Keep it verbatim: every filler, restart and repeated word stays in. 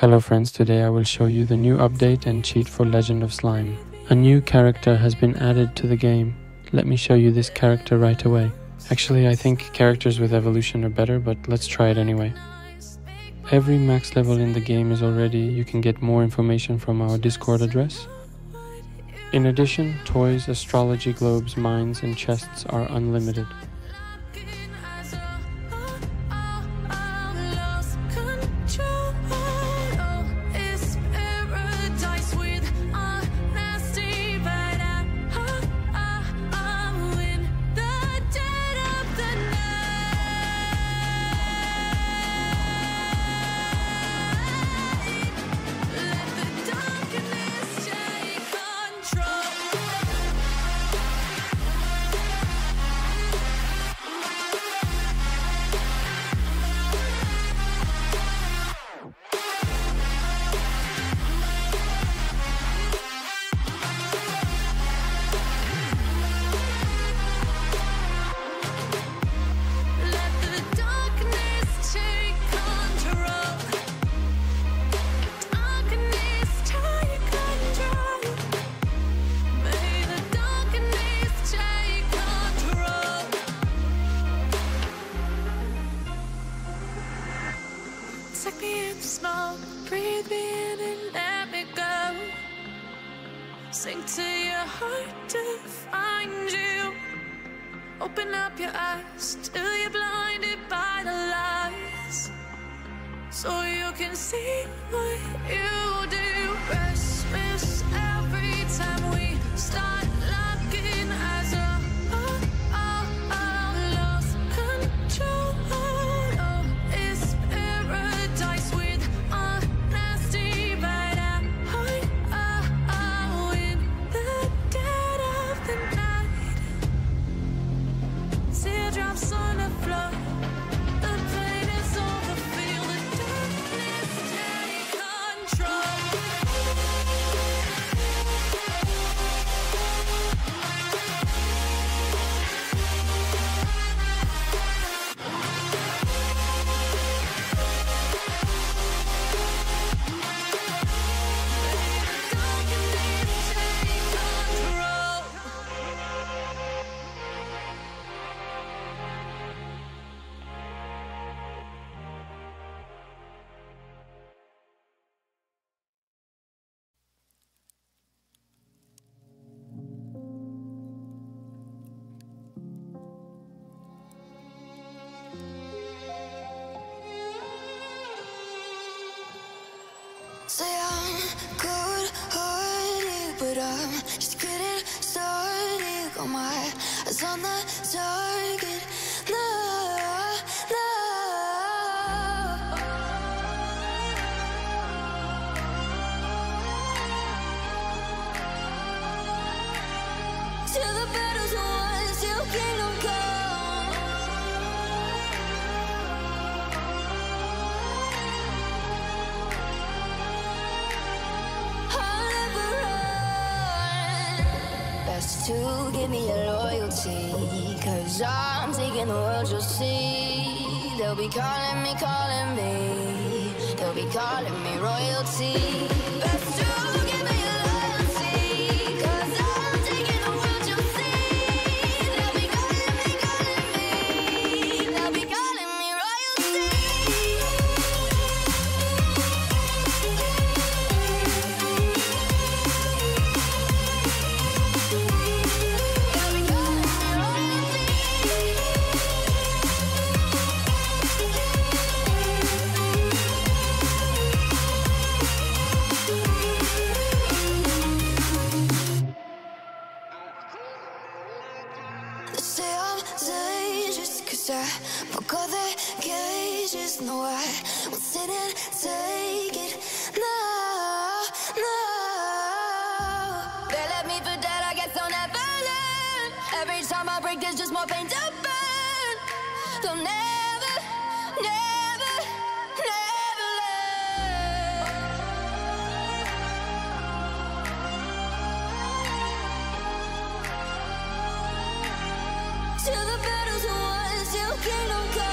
Hello friends, today I will show you the new update and cheat for Legend of Slime. A new character has been added to the game. Let me show you this character right away. Actually, I think characters with evolution are better, but let's try it anyway. Every max level in the game is already. You can get more information from our Discord address. In addition, toys, astrology globes, mines and chests are unlimited. Take me in the smoke, breathe me in and let me go. Sink to your heart to find you. Open up your eyes till you're blinded by the lies, so you can see what you do. Christmas every time we start. Say I'm cold-hearted, but I'm just getting started. Got my eyes on the target. No, no. Till the battle's won, till kingdom come. To give me your loyalty, cause I'm taking the world, you'll see. They'll be calling me, calling me. They'll be calling me royalty. Best to give me your loyalty, cause I'm taking the world, you'll see. They'll be calling me, calling me. They'll be calling me royalty. But all the cages, no, I won't sit and take it. No, no. They left me for dead, I guess they'll never learn. Every time I break, there's just more pain to burn. They'll never, never, never learn. Till the battle's won. Till kingdom come.